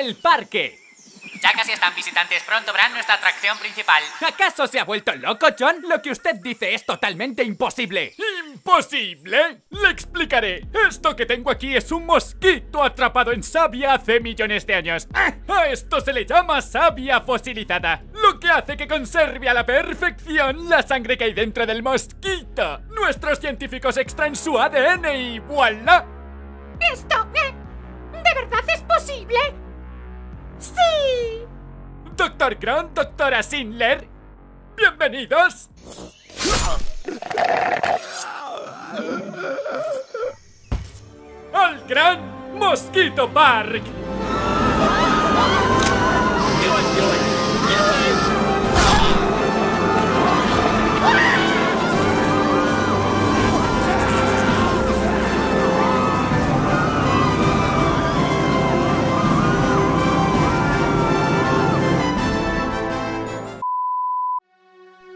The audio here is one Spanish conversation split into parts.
¡El parque! Ya casi están, visitantes. Pronto verán nuestra atracción principal. ¿Acaso se ha vuelto loco, John? Lo que usted dice es totalmente imposible. ¿Imposible? Le explicaré. Esto que tengo aquí es un mosquito atrapado en savia hace millones de años. A esto se le llama savia fosilizada, lo que hace que conserve a la perfección la sangre que hay dentro del mosquito. Nuestros científicos extraen su ADN y ¡voilà! ¿Esto de verdad es posible? ¡Sí! Doctor Grant, doctora Zindler, ¡bienvenidos! ¡Al Gran Mosquito Park!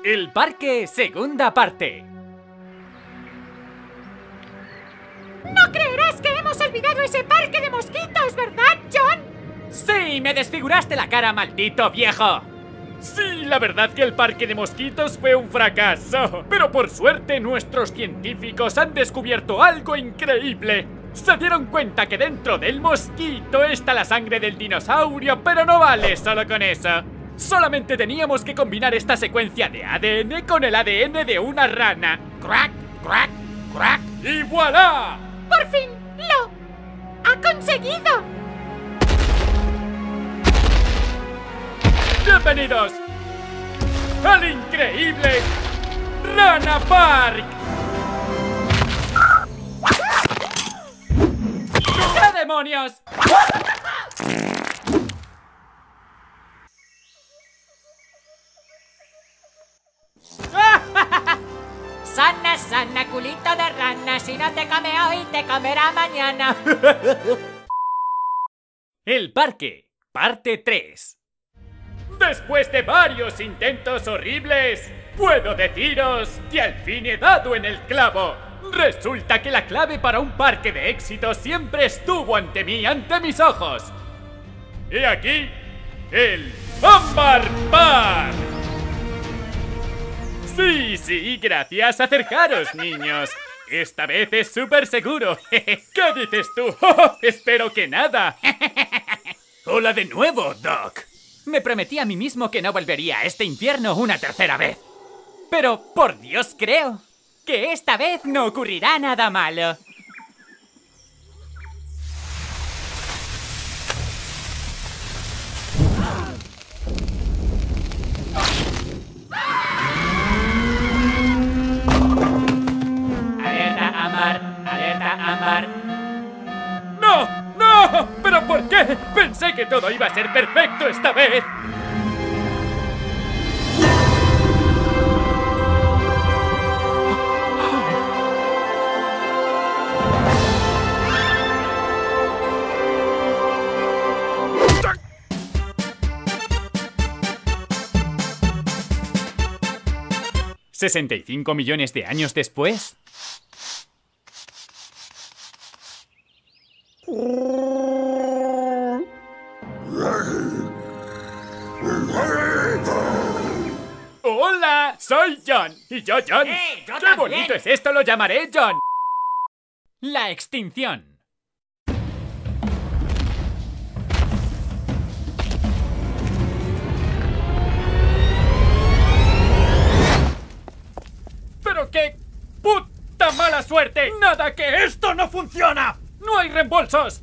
El parque, segunda parte. No creerás que hemos olvidado ese parque de mosquitos, ¿verdad, John? Sí, me desfiguraste la cara, maldito viejo. Sí, la verdad que el parque de mosquitos fue un fracaso. Pero por suerte nuestros científicos han descubierto algo increíble. Se dieron cuenta que dentro del mosquito está la sangre del dinosaurio, pero no vale solo con eso. Solamente teníamos que combinar esta secuencia de ADN con el ADN de una rana. ¡Crack, crack, crack! ¡Y voilà! ¡Por fin lo ha conseguido! ¡Bienvenidos al increíble Rana Park! ¡Qué demonios! Sana, sana, culito de rana, si no te come hoy, te comerá mañana. El parque, parte 3. Después de varios intentos horribles, puedo deciros que al fin he dado en el clavo. Resulta que la clave para un parque de éxito siempre estuvo ante mí, ante mis ojos. Y aquí, el Bumper Bar. Sí, gracias. Acercaros, niños. Esta vez es súper seguro. ¿Qué dices tú? Oh, espero que nada. Hola de nuevo, Doc. Me prometí a mí mismo que no volvería a este infierno una tercera vez. Pero, por Dios, creo que esta vez no ocurrirá nada malo. Amar. ¡No! ¡No! ¿Pero por qué? Pensé que todo iba a ser perfecto esta vez. ¿65 millones de años después? Hola, soy John. Y yo, John. ¡Hey, yo también! ¡Qué bonito es esto! Lo llamaré John. La extinción. Pero qué puta mala suerte. Nada que esto no funciona. ¡No hay reembolsos!